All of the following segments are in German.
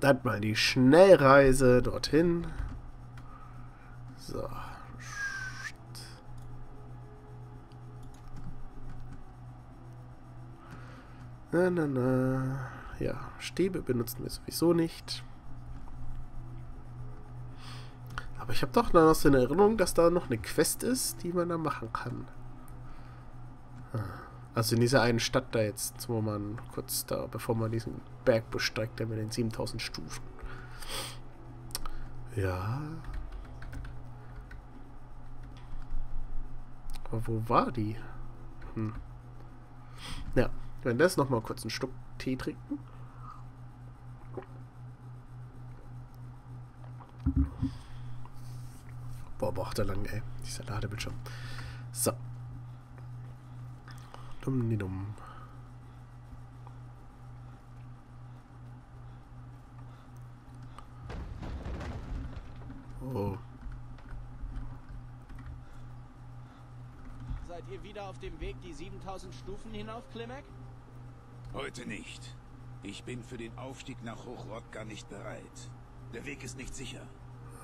Dann mal die Schnellreise dorthin. So. Na, na, na. Ja, Stäbe benutzen wir sowieso nicht. Aber ich habe doch noch so eine Erinnerung, dass da noch eine Quest ist, die man da machen kann. Also in dieser einen Stadt da jetzt, wo man kurz da, bevor man diesen Berg besteigt, der mit den 7000 Stufen. Ja. Aber wo war die? Hm. Ja, wenn das nochmal kurz einen Schluck Tee trinken. Boah, braucht er lang, ey. Dieser Ladebildschirm. So. Dumm. Oh. Seid ihr wieder auf dem Weg die 7000 Stufen hinauf, Klimek? Heute nicht. Ich bin für den Aufstieg nach Hochrock gar nicht bereit. Der Weg ist nicht sicher.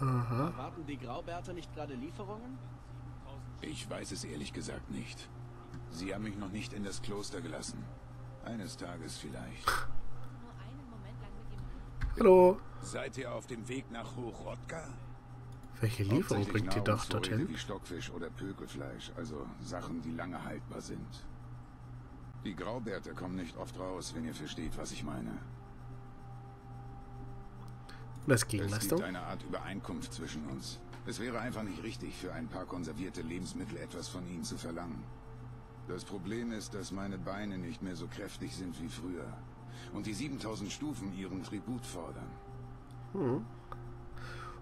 Aha. Warten die Graubärter nicht gerade Lieferungen? Ich weiß es ehrlich gesagt nicht. Sie haben mich noch nicht in das Kloster gelassen. Eines Tages vielleicht. Nur einen Moment lang mit ihm. Hallo. Seid ihr auf dem Weg nach Hochrotka? Welche Lieferung bringt ihr doch dorthin? Wie Stockfisch oder Pökelfleisch, also Sachen, die lange haltbar sind. Die Graubärter kommen nicht oft raus, wenn ihr versteht, was ich meine. Das Gegenleistung? Es gibt eine Art Übereinkunft zwischen uns. Es wäre einfach nicht richtig, für ein paar konservierte Lebensmittel etwas von ihnen zu verlangen. Das Problem ist, dass meine Beine nicht mehr so kräftig sind wie früher. Und die 7000 Stufen ihren Tribut fordern. Hm.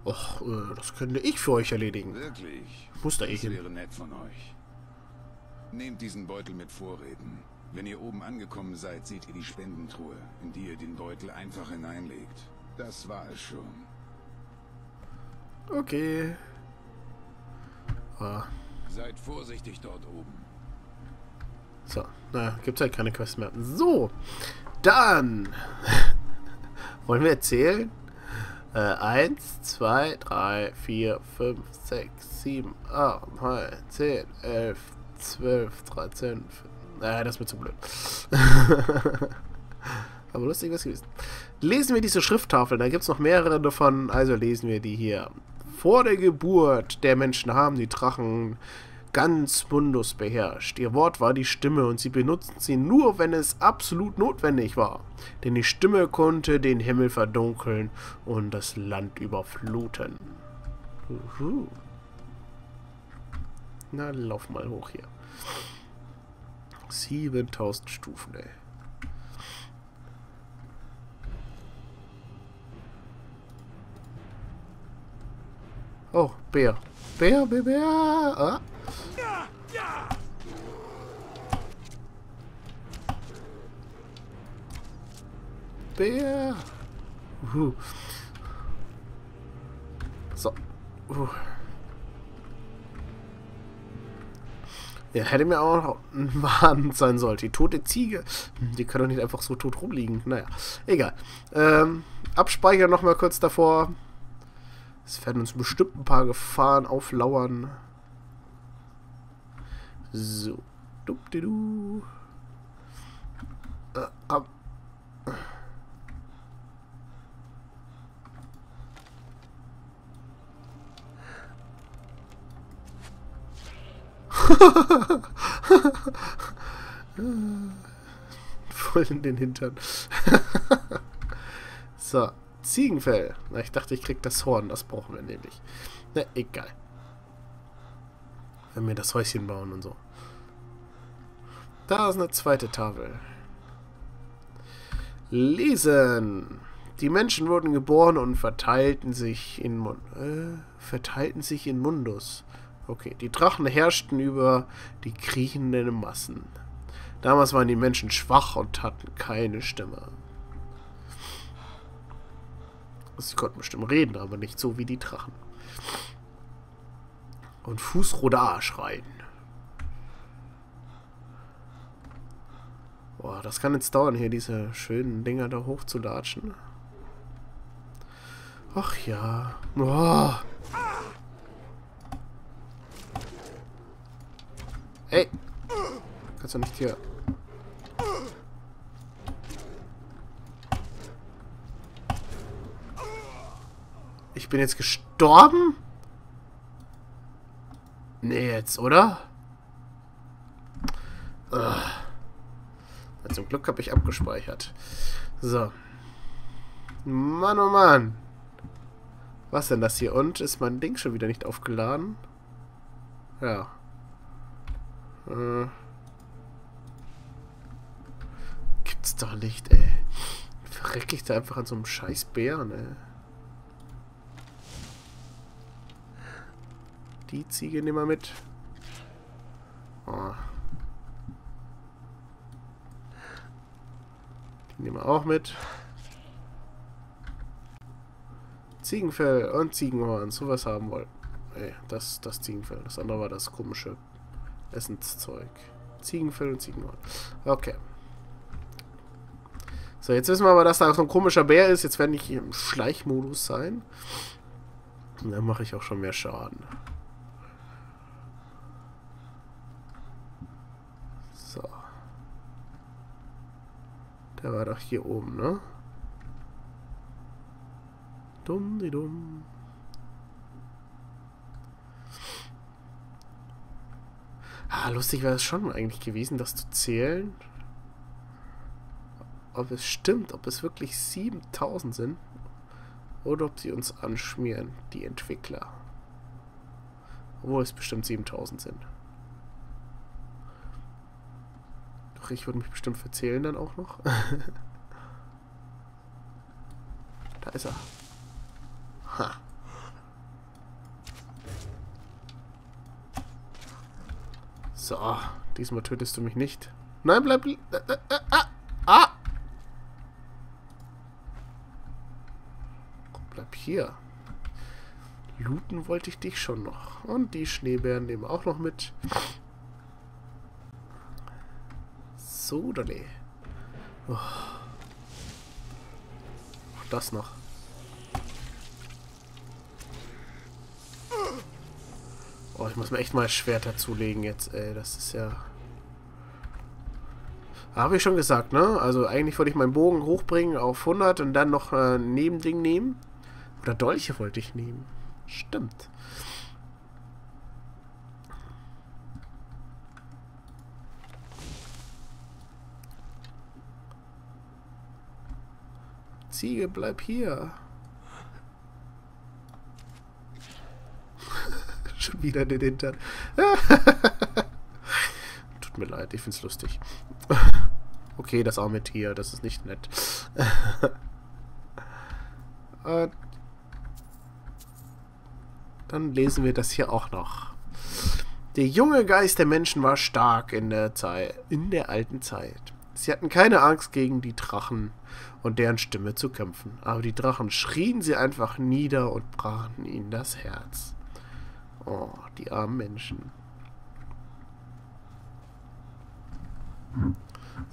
Och, das könnte ich für euch erledigen. Wirklich? Muss da ich hin. Das wäre nett von euch. Nehmt diesen Beutel mit Vorräten. Wenn ihr oben angekommen seid, seht ihr die Spendentruhe, in die ihr den Beutel einfach hineinlegt. Das war es schon. Okay. Ah. Seid vorsichtig dort oben. So, naja, gibt es halt keine Quest mehr. So, dann wollen wir zählen? 1, 2, 3, 4, 5, 6, 7, 8, 9, 10, 11, 12, 13, 14. Naja, das wird zu blöd. Aber lustig was gewesen. Lesen wir diese Schrifttafeln, da gibt es noch mehrere davon. Also lesen wir die hier. Vor der Geburt der Menschen haben die Drachen ganz Mundus beherrscht. Ihr Wort war die Stimme und sie benutzten sie nur, wenn es absolut notwendig war. Denn die Stimme konnte den Himmel verdunkeln und das Land überfluten. Uhu. Na, lauf mal hoch hier. 7000 Stufen, ey. Oh, Bär. Bär, Bär, Bär. Ah. Bär. So. Ja, hätte mir auch noch ein Wahn sein sollen. Die tote Ziege. Die kann doch nicht einfach so tot rumliegen. Naja, egal. Abspeichern nochmal kurz davor. Es werden uns bestimmt ein paar Gefahren auflauern. So. Du. Komm. Voll in den Hintern. So. Ziegenfell. Na, ich dachte, ich krieg das Horn. Das brauchen wir nämlich. Na, egal. Wenn wir das Häuschen bauen und so. Da ist eine zweite Tafel. Lesen. Die Menschen wurden geboren und verteilten sich in Mundus. Okay, die Drachen herrschten über die kriechenden Massen. Damals waren die Menschen schwach und hatten keine Stimme. Sie konnten bestimmt reden, aber nicht so wie die Drachen. Und Fußrodar schreien. Boah, das kann jetzt dauern, hier diese schönen Dinger da hochzulatschen. Ach ja. Oh. Ey. Kannst du nicht hier... Ich bin jetzt gestorben? Nee, jetzt, oder? Zum Glück habe ich abgespeichert. So. Mann, oh Mann. Was denn das hier? Und ist mein Ding schon wieder nicht aufgeladen? Ja. Gibt's doch nicht, ey. Verreck ich da einfach an so einem scheiß Bären, ey. Die Ziege nehmen wir mit. Oh. Die nehmen wir auch mit. Ziegenfell und Ziegenhorn. So was haben wollen. Ey, das Ziegenfell. Das andere war das komische Essenszeug. Ziegenfell und Ziegenhorn. Okay. So, jetzt wissen wir aber, dass da so ein komischer Bär ist. Jetzt werde ich im Schleichmodus sein. Und dann mache ich auch schon mehr Schaden. So. Der war doch hier oben, ne? Dumm. Ah, lustig wäre es schon eigentlich gewesen, das zu zählen. Ob es stimmt, ob es wirklich 7000 sind. Oder ob sie uns anschmieren, die Entwickler. Obwohl es bestimmt 7000 sind. Doch, ich würde mich bestimmt verzählen dann auch noch. Da ist er. Ha. So, diesmal tötest du mich nicht. Nein, bleib... Bleib hier. Looten wollte ich dich schon noch. Und die Schneebären nehmen wir auch noch mit. So, da ne. Oh. Auch das noch. Oh, ich muss mir echt mal ein Schwert dazulegen jetzt, ey. Das ist ja... Habe ich schon gesagt, ne? Also eigentlich wollte ich meinen Bogen hochbringen auf 100 und dann noch ein Nebending nehmen. Oder Dolche wollte ich nehmen. Stimmt. Ziege, bleib hier. Schon wieder den Hintern. Tut mir leid, ich find's lustig. Okay, das arme Tier, das ist nicht nett. Dann lesen wir das hier auch noch. Der junge Geist der Menschen war stark in der alten Zeit. Sie hatten keine Angst gegen die Drachen und deren Stimme zu kämpfen. Aber die Drachen schrien sie einfach nieder und brachen ihnen das Herz. Oh, die armen Menschen.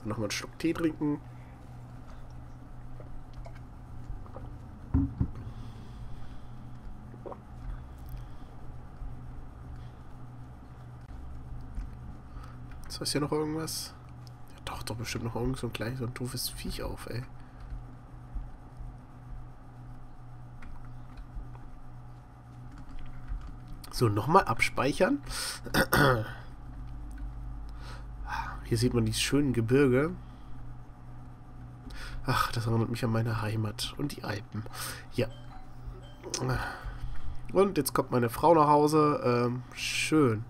So, nochmal einen Schluck Tee trinken. So, ist hier noch irgendwas? Ja, taucht doch bestimmt noch irgend so ein kleines, so ein doofes Viech auf, ey. So, nochmal abspeichern. Hier sieht man die schönen Gebirge. Ach, das erinnert mich an meine Heimat und die Alpen. Ja. Und jetzt kommt meine Frau nach Hause. Schön.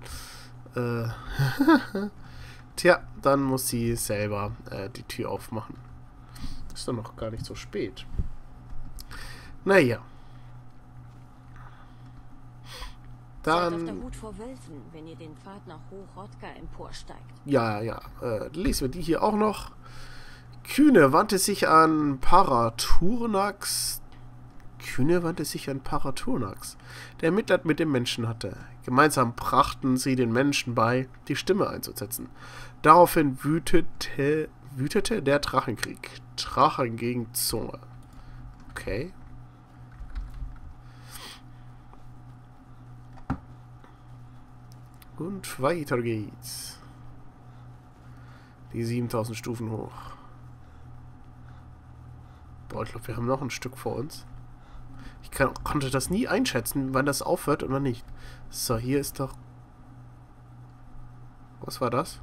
Tja, dann muss sie selber die Tür aufmachen. Ist doch noch gar nicht so spät. Naja. Dann... Seid auf der Hut vor Wölfen, wenn ihr den Pfad nach Hochrotka emporsteigt. Ja. Lesen wir die hier auch noch. Kühne wandte sich an Parathurnax. Der Mitleid mit dem Menschen hatte. Gemeinsam brachten sie den Menschen bei, die Stimme einzusetzen. Daraufhin wütete der Drachenkrieg. Drachen gegen Zunge. Okay. Und weiter geht's. Die 7000 Stufen hoch. Boah, ich glaube, wir haben noch ein Stück vor uns. Ich konnte das nie einschätzen, wann das aufhört und wann nicht. So, hier ist doch... Was war das?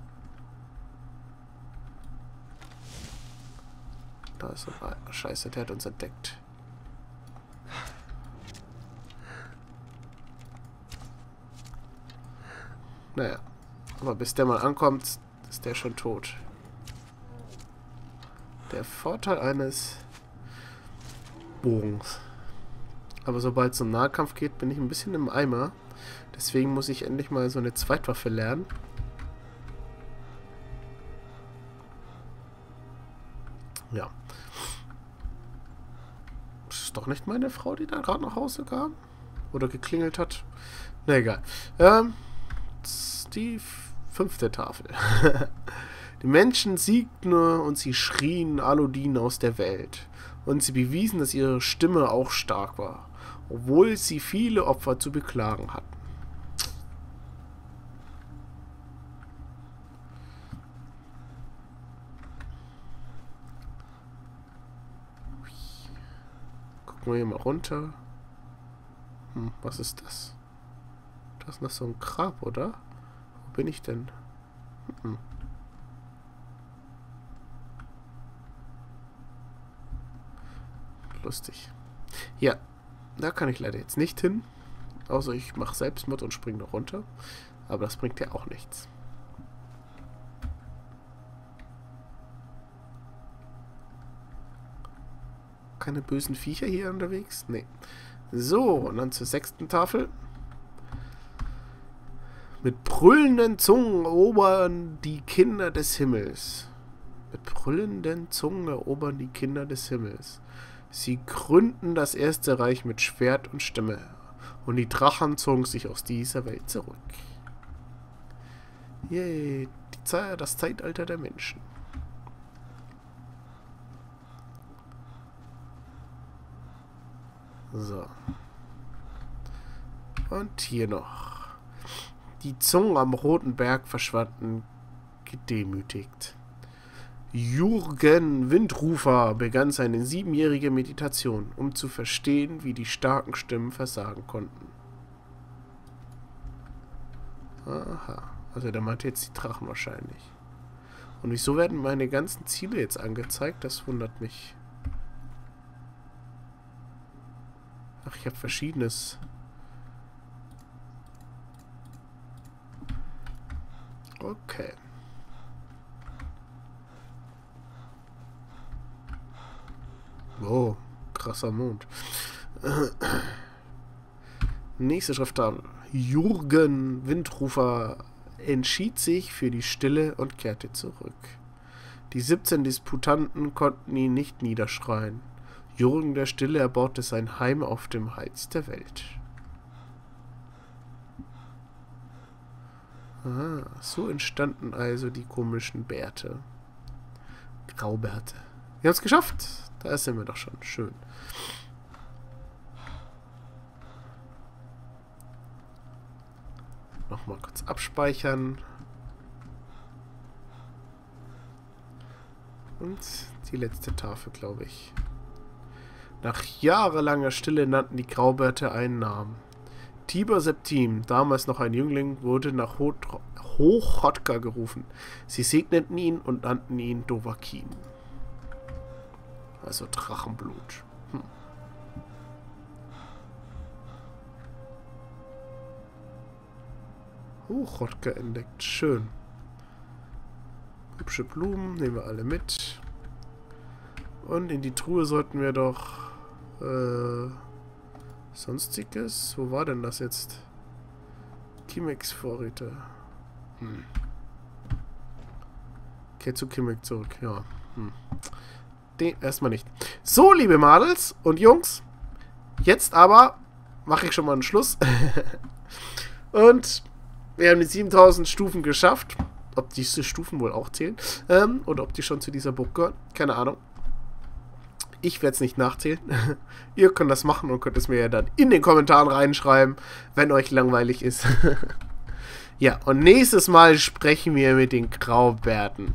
Da ist so ein... Scheiße, der hat uns entdeckt. Naja, aber bis der mal ankommt, ist der schon tot. Der Vorteil eines Bogens. Aber sobald es um Nahkampf geht, bin ich ein bisschen im Eimer. Deswegen muss ich endlich mal so eine Zweitwaffe lernen. Ja. Ist doch nicht meine Frau, die da gerade nach Hause kam? Oder geklingelt hat? Na egal. Die 5. Tafel. Die Menschen siegten und sie schrien Aladin aus der Welt. Und sie bewiesen, dass ihre Stimme auch stark war, obwohl sie viele Opfer zu beklagen hatten. Gucken wir hier mal runter. Was ist das? Das ist noch so ein Grab, oder? Wo bin ich denn? Lustig. Ja, da kann ich leider jetzt nicht hin. Außer ich mache Selbstmord und springe noch runter. Aber das bringt ja auch nichts. Keine bösen Viecher hier unterwegs? Nee. So, und dann zur 6. Tafel. Mit brüllenden Zungen erobern die Kinder des Himmels. Mit brüllenden Zungen erobern die Kinder des Himmels. Sie gründen das erste Reich mit Schwert und Stimme. Und die Drachen zogen sich aus dieser Welt zurück. Yay, das Zeitalter der Menschen. So. Und hier noch. Die Zungen am Roten Berg verschwanden, gedemütigt. Jurgen Windrufer begann seine 7-jährige Meditation, um zu verstehen, wie die starken Stimmen versagen konnten. Aha, also der meint jetzt die Drachen wahrscheinlich. Und wieso werden meine ganzen Ziele jetzt angezeigt? Das wundert mich. Ach, ich habe verschiedenes... Okay. Wow, krasser Mond. Nächste Schrifttafel. Jurgen Windrufer entschied sich für die Stille und kehrte zurück. Die 17 Disputanten konnten ihn nicht niederschreien. Jurgen der Stille erbaute sein Heim auf dem Heiz der Welt. Aha, so entstanden also die komischen Bärte. Graubärte. Wir haben es geschafft. Da sind wir doch schon. Schön. Nochmal kurz abspeichern. Und die letzte Tafel, glaube ich. Nach jahrelanger Stille nannten die Graubärte einen Namen. Tiber Septim, damals noch ein Jüngling, wurde nach Hochrotka gerufen. Sie segneten ihn und nannten ihn Dovahkiin. Also Drachenblut. Hochrotka entdeckt. Schön. Hübsche Blumen, nehmen wir alle mit. Und in die Truhe sollten wir doch... Sonstiges? Wo war denn das jetzt? Kimex-Vorräte. Kehrt zu Kimex zurück, ja. Den erstmal nicht. So, liebe Madels und Jungs, jetzt aber mache ich schon mal einen Schluss. Und wir haben die 7000 Stufen geschafft. Ob diese Stufen wohl auch zählen? Oder ob die schon zu dieser Burg gehören? Keine Ahnung. Ich werde es nicht nachzählen. Ihr könnt das machen und könnt es mir ja dann in den Kommentaren reinschreiben, wenn euch langweilig ist. Ja, und nächstes Mal sprechen wir mit den Graubärten.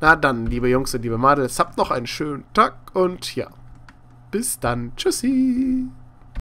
Na dann, liebe Jungs und liebe Mädels, habt noch einen schönen Tag und ja, bis dann. Tschüssi!